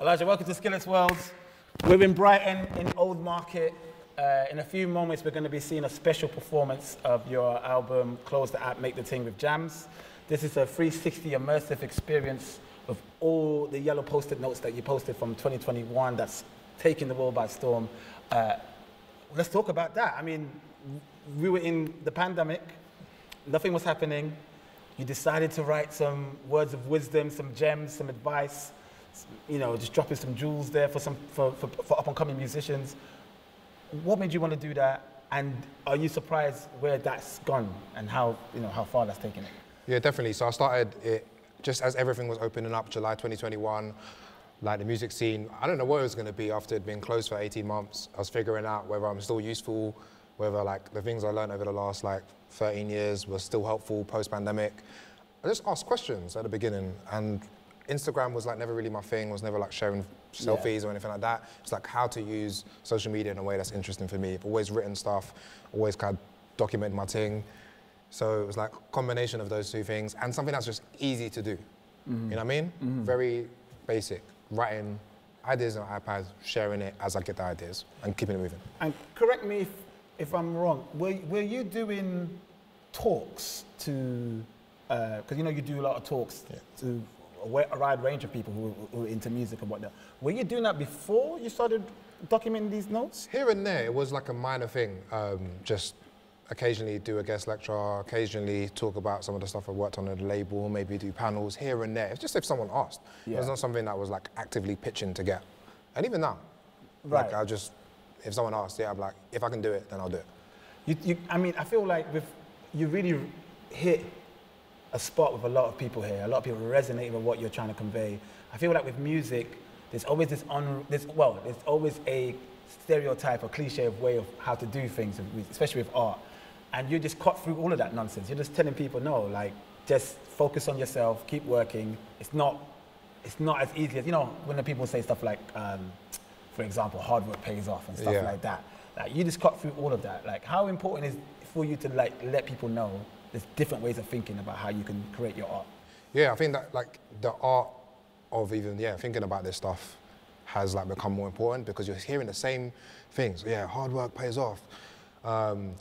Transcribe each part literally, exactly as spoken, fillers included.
Elijah, welcome to Skillit World. We're in Brighton, in Old Market. Uh, in a few moments, we're going to be seeing a special performance of your album, Close the App, Make the Thing with Jammz. This is a three sixty immersive experience of all the yellow post-it notes that you posted from twenty twenty-one that's taking the world by storm. Uh, let's talk about that. I mean, we were in the pandemic. Nothing was happening. You decided to write some words of wisdom, some gems, some advice, you know, just dropping some jewels there for, some, for, for, for up-and-coming musicians. What made you want to do that? And are you surprised where that's gone and how, you know, how far that's taken it? Yeah, definitely. So I started it just as everything was opening up, July twenty twenty-one, like the music scene. I don't know what it was going to be after it had been closed for eighteen months. I was figuring out whether I'm still useful, whether like the things I learned over the last like thirteen years were still helpful post-pandemic. I just asked questions at the beginning, and Instagram was like never really my thing. I was never like sharing selfies yeah. or anything like that. It's like how to use social media in a way that's interesting for me. I've always written stuff, always kind of documented my thing. So it was like a combination of those two things and something that's just easy to do. Mm-hmm. You know what I mean? Mm-hmm. Very basic, writing ideas on iPads, sharing it as I get the ideas and keeping it moving. And correct me if, if I'm wrong, were, were you doing talks to, because uh, you know you do a lot of talks yeah. to a wide range of people who, who are into music and whatnot. Were you doing that before you started documenting these notes? Here and there, it was like a minor thing. Um, just occasionally do a guest lecture, occasionally talk about some of the stuff I worked on at the label, maybe do panels here and there. It's just if someone asked. Yeah. It was not something that was like actively pitching to get. And even now, right. like I just, if someone asked, yeah, I'm like, if I can do it, then I'll do it. You, you, I mean, I feel like with, you really hit a spot with a lot of people here. A lot of people resonate with what you're trying to convey. I feel like with music, there's always this, un this well, there's always a stereotype or cliche of way of how to do things, especially with art. And you just cut through all of that nonsense. You're just telling people, no, like, just focus on yourself, keep working. It's not, it's not as easy as, you know, when the people say stuff like, um, for example, hard work pays off and stuff yeah. like that. Like, you just cut through all of that. Like, how important is it for you to, like, let people know there's different ways of thinking about how you can create your art? Yeah, I think that like the art of even yeah thinking about this stuff has like become more important because you're hearing the same things. Yeah, hard work pays off. Um,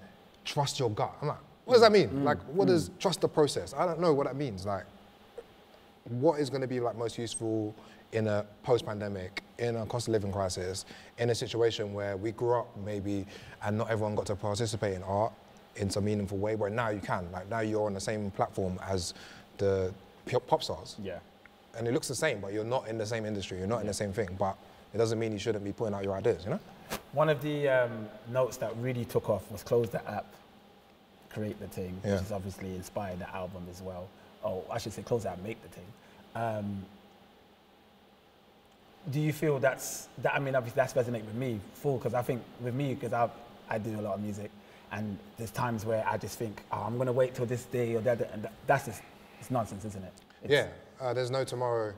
trust your gut. I'm like, what does that mean? Mm. Like, what mm. does trust the process? I don't know what that means. Like, what is going to be like most useful in a post-pandemic, in a cost of living crisis, in a situation where we grew up maybe and not everyone got to participate in art in some meaningful way, where now you can. Like now you're on the same platform as the pop stars. Yeah. And it looks the same, but you're not in the same industry, you're not yeah. in the same thing, but it doesn't mean you shouldn't be putting out your ideas, you know? One of the um, notes that really took off was Close the App, Create the Thing, yeah. which has obviously inspired the album as well. Oh, I should say Close the App, Make the Thing. Um, do you feel that's, that, I mean, obviously that's resonate with me full, because I think with me, because I, I do a lot of music, and there's times where I just think, oh, I'm going to wait till this day or that, and that's just, it's nonsense, isn't it? It's yeah, uh, there's no tomorrow.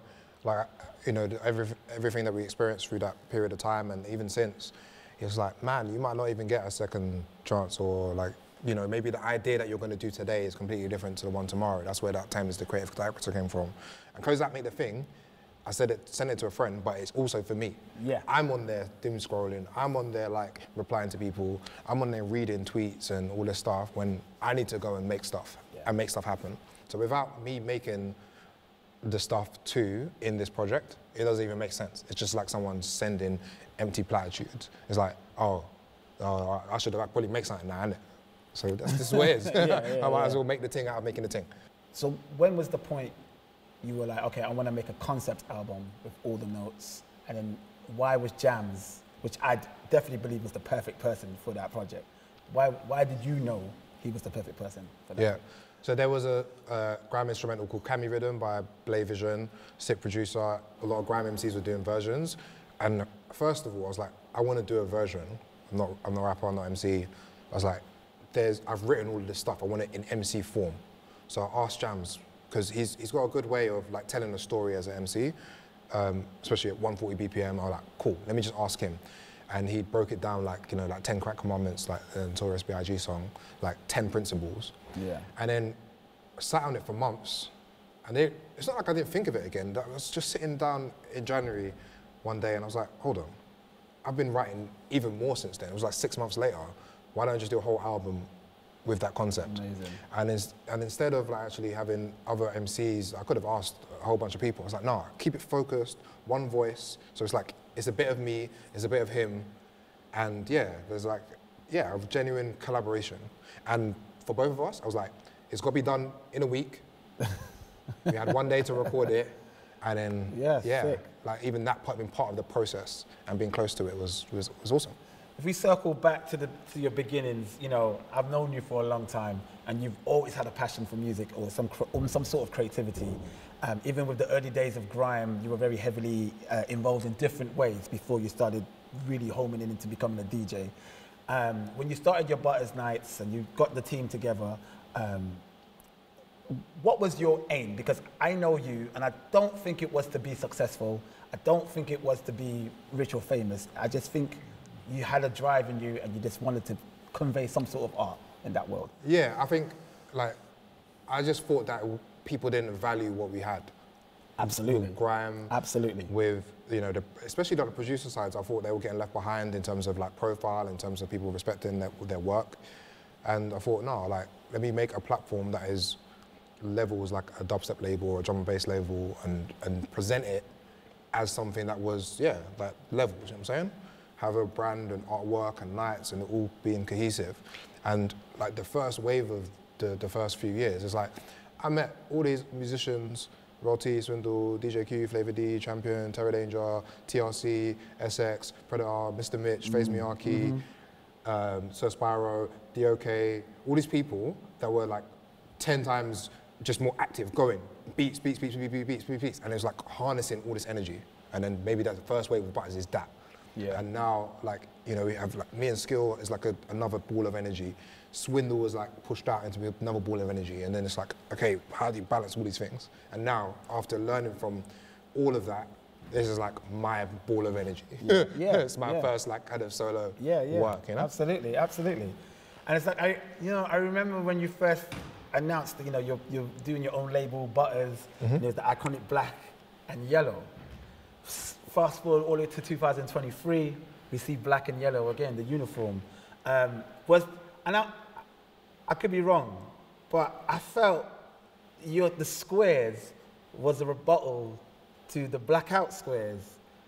Like, you know, every, everything that we experienced through that period of time and even since, it's like, man, you might not even get a second chance, or like, you know, maybe the idea that you're going to do today is completely different to the one tomorrow. That's where that Time is the Creative Director came from. And Close That Make the Thing, I said it, sent it to a friend, but it's also for me. Yeah. I'm on there doom scrolling. I'm on there like replying to people. I'm on there reading tweets and all this stuff when I need to go and make stuff yeah. and make stuff happen. So without me making the stuff too in this project, it doesn't even make sense. It's just like someone sending empty platitudes. It's like, oh, uh, I should have probably make something now, innit? So that's just what it is. yeah, yeah, I might yeah. as well make the thing out of making the thing. So when was the point you were like, okay, I want to make a concept album with all the notes, and then why was Jammz, which I definitely believe was the perfect person for that project? Why, why did you know he was the perfect person for that? Yeah, so there was a, a Gram instrumental called Cami Rhythm by Blay Vision, sick producer. A lot of Gram M Cs were doing versions, and first of all, I was like, I want to do a version. I'm not, I'm not a rapper, I'm not M C. I was like, there's, I've written all of this stuff, I want it in M C form. So I asked Jammz, because he's, he's got a good way of like telling a story as an M C, um, especially at one forty B P M. I was like, cool, let me just ask him. And he broke it down like, you know, like ten crack commandments, like the Notorious B I G song, like ten principles. Yeah. And then I sat on it for months. And it, it's not like I didn't think of it again. I was just sitting down in January one day and I was like, hold on, I've been writing even more since then. It was like six months later. Why don't I just do a whole album with that concept? Amazing. And, ins and instead of like actually having other M Cs, I could have asked a whole bunch of people. I was like, nah, keep it focused, one voice. So it's like, it's a bit of me, it's a bit of him. And yeah, there's like, yeah, a genuine collaboration. And for both of us, I was like, it's got to be done in a week. We had one day to record it. And then, yeah, yeah like even that part, being part of the process and being close to it was, was, was awesome. If we circle back to, the, to your beginnings, you know, I've known you for a long time and you've always had a passion for music or some, or some sort of creativity. Um, even with the early days of grime, you were very heavily uh, involved in different ways before you started really homing in into becoming a D J. Um, when you started your Butterz nights and you got the team together, um, what was your aim? Because I know you, and I don't think it was to be successful. I don't think it was to be rich or famous. I just think you had a drive in you and you just wanted to convey some sort of art in that world. Yeah, I think, like, I just thought that people didn't value what we had. Absolutely. With grime. Absolutely. With, you know, the, especially like the producer sides, I thought they were getting left behind in terms of, like, profile, in terms of people respecting their, their work. And I thought, no, like, let me make a platform that is levels like a dubstep label or a drum and bass label and, and present it as something that was, yeah, that level, you know what I'm saying? Have a brand and artwork and nights and it all being cohesive. And like the first wave of the, the first few years, it's like, I met all these musicians, Royal T, Swindle, D J Q, Flavor D, Champion, Terry Danger, T R C, S X, Predator, Mister Mitch, Face Miyaki, mm -hmm. um, Sir Spyro, D O K, all these people that were like ten times just more active, going, beats, beats, beats, beats, beats, beats, beats, beats. And it was like harnessing all this energy. And then maybe that's the first wave of Butterz is that. Yeah. And now, like, you know, we have, like, me and Skill is like a, another ball of energy. Swindle was like pushed out into another ball of energy. And then it's like, okay, how do you balance all these things? And now, after learning from all of that, this is like my ball of energy. Yeah, yeah. It's my yeah. first, like, kind of solo yeah, yeah. work, you know? Absolutely, absolutely. And it's like, I, you know, I remember when you first announced that, you know, you're, you're doing your own label, Butterz, mm-hmm. and there's the iconic black and yellow. Fast forward all the way to two thousand twenty-three, we see black and yellow again, the uniform. Um, was, and I, I could be wrong, but I felt your, the squares was a rebuttal to the blackout squares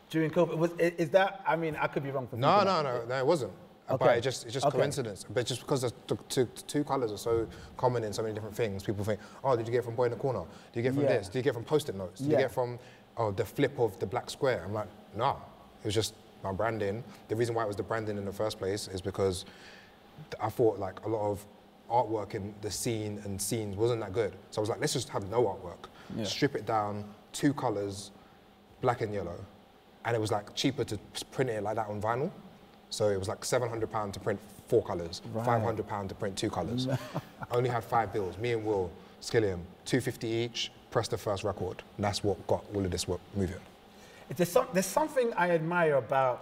during COVID. Was, is that, I mean, I could be wrong for no, no, no, no, it wasn't. Okay. But it just, it's just okay. coincidence. But just because the two, two colours are so common in so many different things, people think, oh, did you get from Boy in the Corner? Do you get from yeah. this? Do you get from Post-it notes? Do yeah. you get from, oh, the flip of the black square? I'm like, nah. It was just my branding. The reason why it was the branding in the first place is because I thought, like, a lot of artwork in the scene and scenes wasn't that good. So I was like, let's just have no artwork. Yeah. Strip it down, two colours, black and yellow. And it was, like, cheaper to print it like that on vinyl. So it was like seven hundred pounds to print four colours, right. five hundred pounds to print two colours. Only had five bills, me and Will, Skilliam, two fifty each, pressed the first record. And that's what got all of this work moving. There's, some, there's something I admire about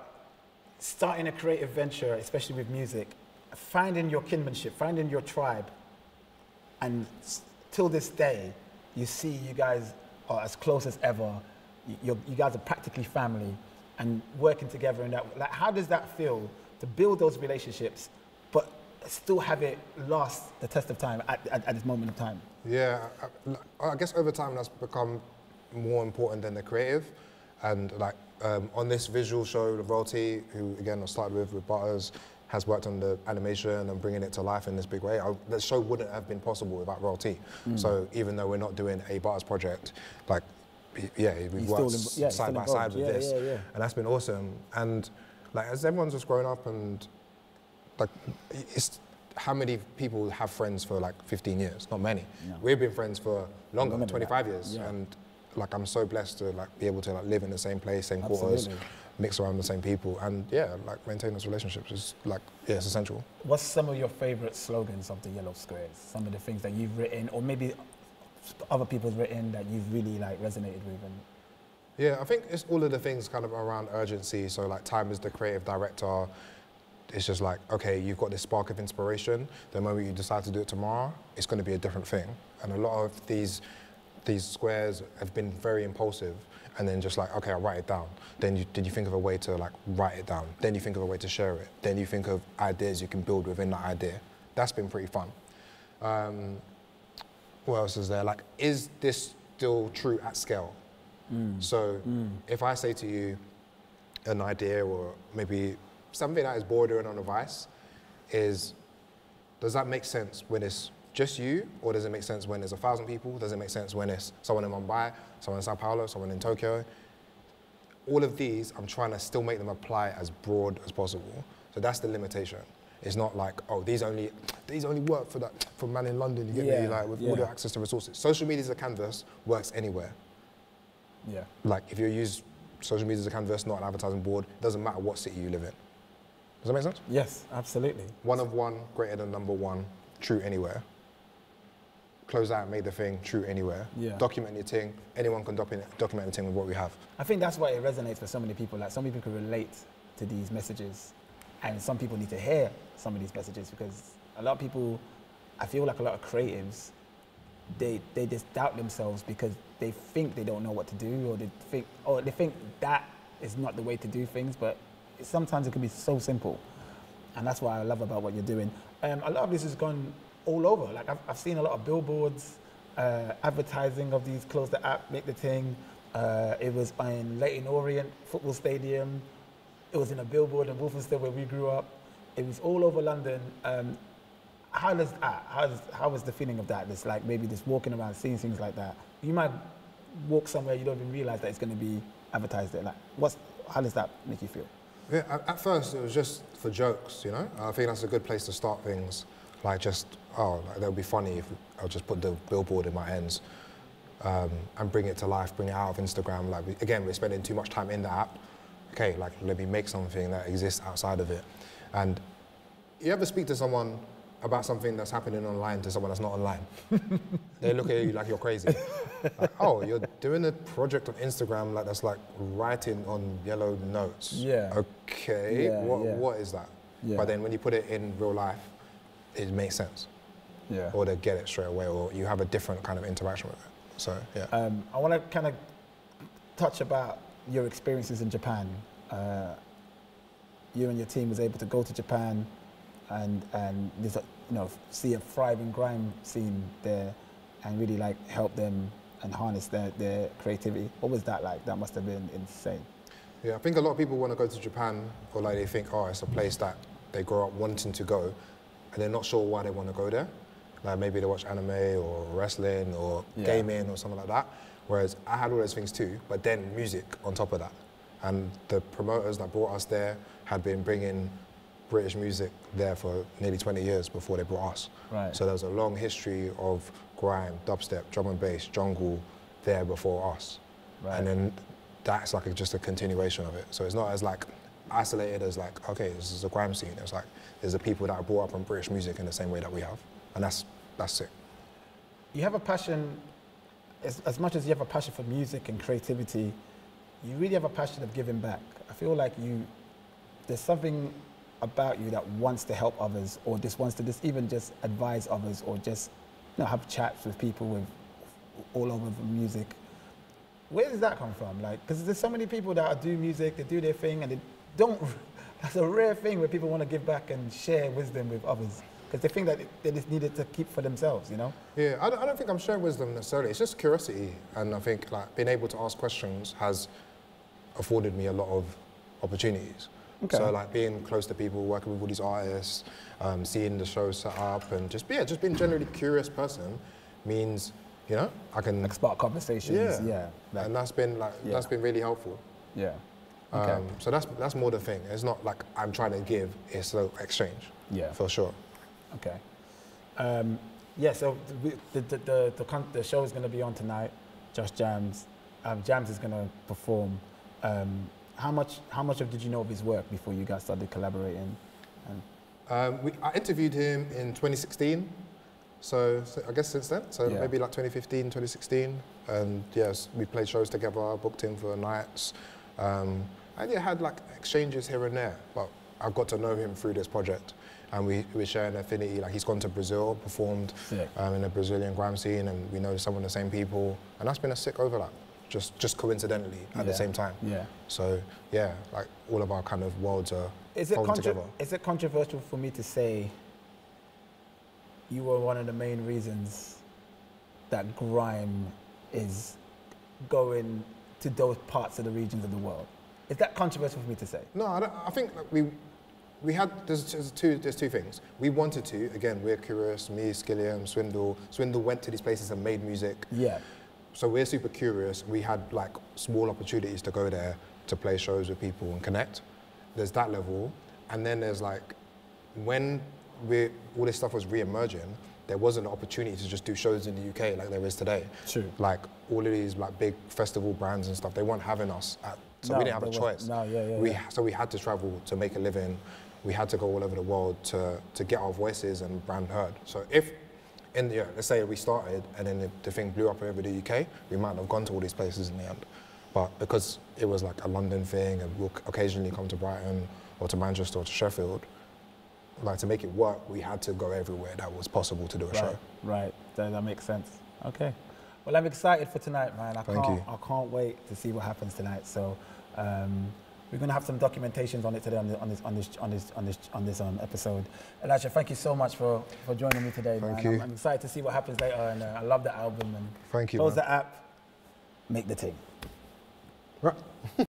starting a creative venture, especially with music, finding your kinship, finding your tribe. And till this day, you see you guys are as close as ever. You're, you guys are practically family. And working together in that, like, how does that feel to build those relationships, but still have it last the test of time at, at, at this moment in time? Yeah, I, I guess over time that's become more important than the creative. And like um, on this visual show, Royal T, who again I started with with Butterz, has worked on the animation and bringing it to life in this big way. I, the show wouldn't have been possible without Royal T. Mm. So even though we're not doing a Butterz project, like. Yeah, we've worked yeah, side by side with yeah, this, yeah, yeah. and that's been awesome. And like, as everyone's just grown up, and like, it's how many people have friends for like fifteen years? Not many. No. We've been friends for longer, twenty-five years, yeah. and like, I'm so blessed to like be able to like live in the same place, same quarters, Absolutely. mix around the same people, and yeah, like maintain those relationships is like yeah, it's essential. What's some of your favourite slogans of the Yellow Squares? Some of the things that you've written, or maybe other people's written that you've really like resonated with? And yeah, I think it's all of the things kind of around urgency. So like time as the creative director, it's just like, okay, you've got this spark of inspiration. The moment you decide to do it tomorrow, it's going to be a different thing. And a lot of these these squares have been very impulsive, and then just like, okay, I'll write it down. Then you, did you think of a way to like write it down? Then you think of a way to share it. Then you think of ideas you can build within that idea. That's been pretty fun. Um, what else is there? Like, is this still true at scale? Mm. So mm. if I say to you an idea or maybe something that is bordering on a vice, is, does that make sense when it's just you, or does it make sense when there's a thousand people? Does it make sense when it's someone in Mumbai, someone in Sao Paulo, someone in Tokyo? All of these, I'm trying to still make them apply as broad as possible. So that's the limitation. It's not like, oh, these only these only work for that for man in London. You get yeah, me, like with yeah. all the access to resources. Social media as a canvas works anywhere. Yeah. Like if you use social media as a canvas, not an advertising board, it doesn't matter what city you live in. Does that make sense? Yes, absolutely. One of one greater than number one. True anywhere. Close out, make the thing, true anywhere. Yeah. Document your thing. Anyone can document document the thing with what we have. I think that's why it resonates for so many people. Like, some people can relate to these messages, and some people need to hear some of these messages, because a lot of people, I feel like a lot of creatives, they they just doubt themselves because they think they don't know what to do, or they think or they think that is not the way to do things. But sometimes it can be so simple, and that's what I love about what you're doing. Um, a lot of this has gone all over. Like, I've, I've seen a lot of billboards, uh, advertising of these Close the App, Make the Thing. Uh, it was in Leyton Orient football stadium. It was in a billboard in Wolverhampton where we grew up. It was all over London. Um, how does that? How, does, how was the feeling of that? It's like maybe just walking around, seeing things like that. You might walk somewhere you don't even realise that it's going to be advertised there. Like, what's, how does that make you feel? Yeah, at first it was just for jokes, you know? I think that's a good place to start things. Like just, oh, like, that would be funny if I'll just put the billboard in my ends um, and bring it to life, bring it out of Instagram. Like, we, again, we're spending too much time in the app. Okay, like, let me make something that exists outside of it. And you ever speak to someone about something that's happening online to someone that's not online? They look at you like you're crazy. Like, oh, you're doing a project on Instagram like that's like writing on yellow notes. Yeah. Okay, yeah, what, yeah. what is that? Yeah. But then when you put it in real life, it makes sense. Yeah. Or they get it straight away, or you have a different kind of interaction with it. So, yeah. Um, I want to kind of touch about your experiences in Japan. Uh, you and your team was able to go to Japan and and you know, see a thriving grime scene there, and really like help them and harness their, their creativity. What was that like? That must have been insane. Yeah, I think a lot of people want to go to Japan, or like they think, oh, it's a place that they grow up wanting to go, and they're not sure why they want to go there. Like maybe they watch anime or wrestling or yeah. gaming or something like that. Whereas I had all those things too, but then music on top of that. And the promoters that brought us there had been bringing British music there for nearly twenty years before they brought us. Right. So there was a long history of grime, dubstep, drum and bass, jungle there before us. Right. And then that's like a, just a continuation of it. So it's not as like isolated as like, okay, this is a grime scene. It's like, there's the people that are brought up on British music in the same way that we have. And that's, that's sick. You have a passion, as, as much as you have a passion for music and creativity, you really have a passion of giving back. I feel like you, there's something about you that wants to help others, or just wants to just even just advise others, or just you know, have chats with people with all over the music. Where does that come from? Like, because there's so many people that do music, they do their thing, and they don't. That's a rare thing where people want to give back and share wisdom with others, because they think that they just needed to keep for themselves, you know? Yeah, I don't, I don't think I'm sharing wisdom necessarily. It's just curiosity, and I think like being able to ask questions has afforded me a lot of opportunities. Okay. So like being close to people, working with all these artists, um, seeing the shows set up, and just yeah, just being generally curious person means, you know, I can like spark conversations. Yeah, yeah. Like, and that's been like yeah. that's been really helpful. Yeah. Okay. Um, so that's that's more the thing. It's not like I'm trying to give. It's the exchange. Yeah. For sure. Okay. Um, yeah. So the the the, the, the show is going to be on tonight. Just Jammz. Um, Jammz is going to perform. Um, How much, how much of did you know of his work before you guys started collaborating? And um, we, I interviewed him in twenty sixteen, so, so I guess since then, so yeah. maybe like twenty fifteen, twenty sixteen. And yes, we played shows together, booked him for nights. Um, and yeah, had like exchanges here and there, but I got to know him through this project. and we, we share an affinity. Like, he's gone to Brazil, performed um, in the Brazilian grime scene, and we know some of the same people, and that's been a sick overlap, just just coincidentally at yeah. the same time. Yeah. So yeah, like all of our kind of worlds are is it holding together. Is it controversial for me to say you were one of the main reasons that grime is going to those parts of the regions of the world? Is that controversial for me to say? No, I, don't, I think like, we we had, there's, there's, two, there's two things. We wanted to, again, we're curious, me, Skilliam, Swindle. Swindle went to these places and made music. Yeah. So we're super curious. We had like small opportunities to go there to play shows with people and connect. There's that level. And then there's like, when we're, all this stuff was re-emerging, there wasn't an opportunity to just do shows in the U K like there is today. True. Like all of these like big festival brands and stuff, they weren't having us, at, so no, we didn't have a choice. No, yeah, yeah, we, yeah. So we had to travel to make a living. We had to go all over the world to, to get our voices and brand heard. So if, in the, yeah, let's say we started and then the, the thing blew up over the U K, we might not have gone to all these places in the end. But because it was like a London thing and we'll occasionally come to Brighton or to Manchester or to Sheffield, like to make it work, we had to go everywhere that was possible to do a right, show. Right, that, that makes sense. Okay. Well, I'm excited for tonight, man. I Thank can't, you. I can't wait to see what happens tonight. So um, we're going to have some documentations on it today on this on this on this on this on this, on this um, episode. Elijah, thank you so much for, for joining me today. Thank man. you. I'm, I'm excited to see what happens later, and uh, I love the album. And Thank you. Close man. the app, make the thing. Right.